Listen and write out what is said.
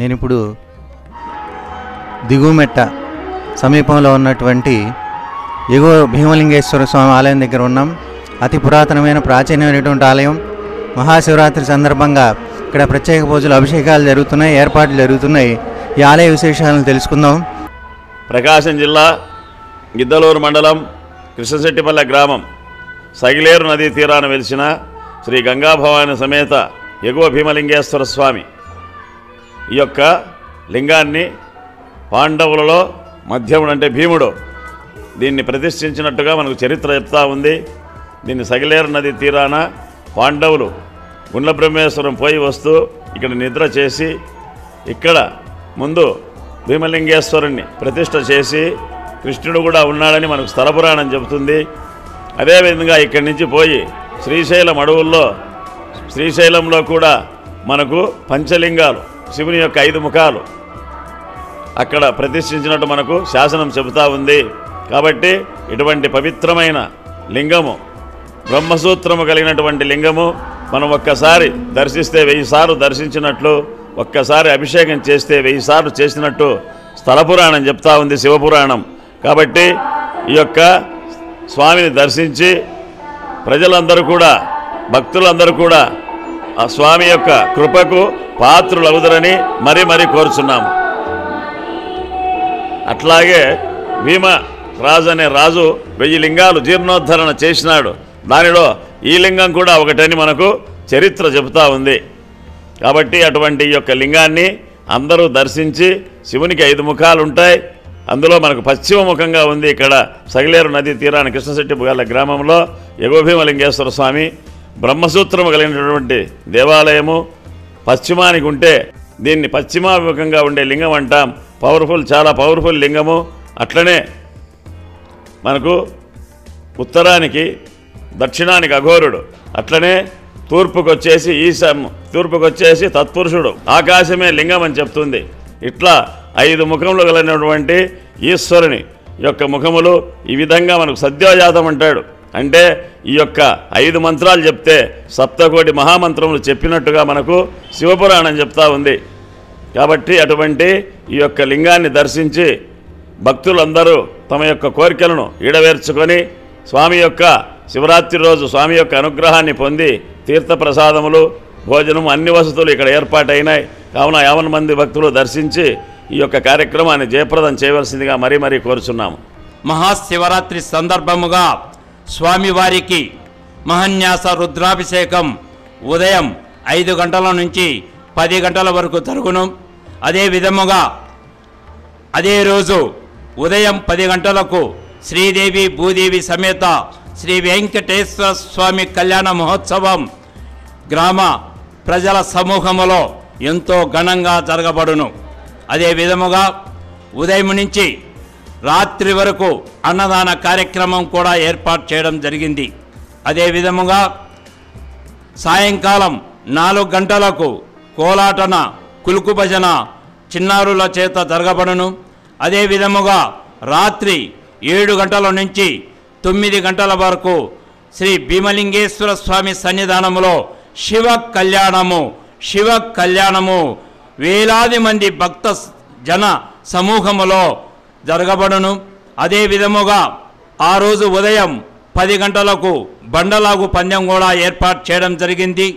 నేనిప్పుడు దిగుమెట్ట సమీపంలో ఉన్నటువంటి ఎగువ భీమలింగేశ్వర స్వామి ఆలయం దగ్గర ఉన్నాం. అతి పురాతనమైన ప్రాచీనమైనటువంటి ఆలయం. మహాశివరాత్రి సందర్భంగా ఇక్కడ ప్రత్యేక పూజలు, అభిషేకాలు జరుగుతున్నాయి, ఏర్పాట్లు జరుగుతున్నాయి. ఈ ఆలయ విశేషాలను తెలుసుకుందాం. ప్రకాశం జిల్లా గిద్దలూరు మండలం కృష్ణశెట్టిపల్లి గ్రామం సగిలేరు నదీ తీరాన వెలిసిన శ్రీ గంగాభవాని సమేత ఎగువ భీమలింగేశ్వర స్వామి ఈ యొక్క లింగాన్ని పాండవులలో మధ్యముడు అంటే భీముడు దీన్ని ప్రతిష్ఠించినట్టుగా మనకు చరిత్ర చెప్తా ఉంది. దీన్ని సగిలేరు నది తీరాన పాండవులు గుండ్ల బ్రహ్మేశ్వరం పోయి వస్తూ ఇక్కడ నిద్ర చేసి ఇక్కడ ముందు భీమలింగేశ్వరుణ్ణి ప్రతిష్ఠ చేసి కృష్ణుడు కూడా ఉన్నాడని మనకు స్థల పురాణం చెబుతుంది. అదేవిధంగా ఇక్కడి నుంచి పోయి శ్రీశైలం అడవుల్లో శ్రీశైలంలో కూడా మనకు పంచలింగాలు శివుని యొక్క 5 ముఖాలు అక్కడ ప్రతిష్ఠించినట్టు మనకు శాసనం చెబుతూ ఉంది. కాబట్టి ఇటువంటి పవిత్రమైన లింగము, బ్రహ్మసూత్రము కలిగినటువంటి లింగము మనం ఒక్కసారి దర్శిస్తే 1000 సార్లు దర్శించినట్లు, ఒక్కసారి అభిషేకం చేస్తే 1000 సార్లు చేసినట్టు స్థల పురాణం చెప్తా ఉంది, శివపురాణం. కాబట్టి ఈ యొక్క స్వామిని దర్శించి ప్రజలందరూ కూడా, భక్తులందరూ కూడా ఆ స్వామి యొక్క కృపకు పాత్రులవుదరని మరీ మరీ కోరుచున్నాము. అట్లాగే భీమరాజ్ అనే రాజు 1000 లింగాలు జీర్ణోద్ధరణ చేసినాడు. దానిలో ఈ లింగం కూడా ఒకటని మనకు చరిత్ర చెబుతూ ఉంది. కాబట్టి అటువంటి ఈ యొక్క లింగాన్ని అందరూ దర్శించి, శివునికి 5 ముఖాలు ఉంటాయి, అందులో మనకు పశ్చిమ ముఖంగా ఉంది. ఇక్కడ సగిలేరు నదీ తీరాన కృష్ణశెట్టిపల్లి గ్రామంలో ఎగువ భీమలింగేశ్వర స్వామి బ్రహ్మసూత్రము కలిగినటువంటి దేవాలయము పశ్చిమానికి ఉంటే దీన్ని పశ్చిమాముఖంగా ఉండే లింగం అంటాం. పవర్ఫుల్, చాలా పవర్ఫుల్ లింగము. అట్లనే మనకు ఉత్తరానికి, దక్షిణానికి అఘోరుడు, అట్లనే తూర్పుకొచ్చేసి తూర్పుకొచ్చేసి తత్పురుషుడు, ఆకాశమే లింగం అని చెప్తుంది. ఇట్లా 5 ముఖములు కలిగినటువంటి ఈశ్వరుని యొక్క ముఖములు ఈ విధంగా మనకు సద్యోజాతం అంటాడు. అంటే ఈ యొక్క 5 మంత్రాలు చెప్తే 7 కోటి మహామంత్రములు చెప్పినట్టుగా మనకు శివపురాణం చెప్తా ఉంది. కాబట్టి అటువంటి ఈ యొక్క లింగాన్ని దర్శించి భక్తులందరూ తమ యొక్క కోరికలను ఈడవేర్చుకొని స్వామి యొక్క శివరాత్రి రోజు స్వామి యొక్క అనుగ్రహాన్ని పొంది తీర్థప్రసాదములు, భోజనం, అన్ని వసతులు ఇక్కడ ఏర్పాటైనాయి. కావున 50 మంది భక్తులు దర్శించి ఈ యొక్క కార్యక్రమాన్ని జయప్రదం చేయవలసిందిగా మరీ మరీ కోరుచున్నాము. మహాశివరాత్రి సందర్భముగా స్వామివారికి మహాన్యాస రుద్రాభిషేకం ఉదయం 5 గంటల నుంచి 10 గంటల వరకు జరుగును. అదేవిధముగా అదే రోజు ఉదయం 10 గంటలకు శ్రీదేవి భూదేవి సమేత శ్రీ వెంకటేశ్వర స్వామి కళ్యాణ మహోత్సవం గ్రామ ప్రజల సమూహములో ఎంతో ఘనంగా జరగబడును. అదేవిధముగా ఉదయం నుంచి రాత్రి వరకు అన్నదాన కార్యక్రమం కూడా ఏర్పాటు చేయడం జరిగింది. అదేవిధముగా సాయంకాలం 4 గంటలకు కోలాటన, కులుకు భజన చిన్నారుల చేత జరగబడును. అదేవిధముగా రాత్రి 7 గంటల నుంచి 9 గంటల వరకు శ్రీ భీమలింగేశ్వర స్వామి సన్నిధానములో శివ కళ్యాణము వేలాది మంది భక్త జన సమూహములో జరగబడును. అదేవిధముగా ఆ రోజు ఉదయం 10 గంటలకు బండలాగు పందెం కూడా ఏర్పాటు చేయడం జరిగింది.